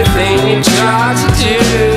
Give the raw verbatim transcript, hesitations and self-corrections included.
everything you try to do.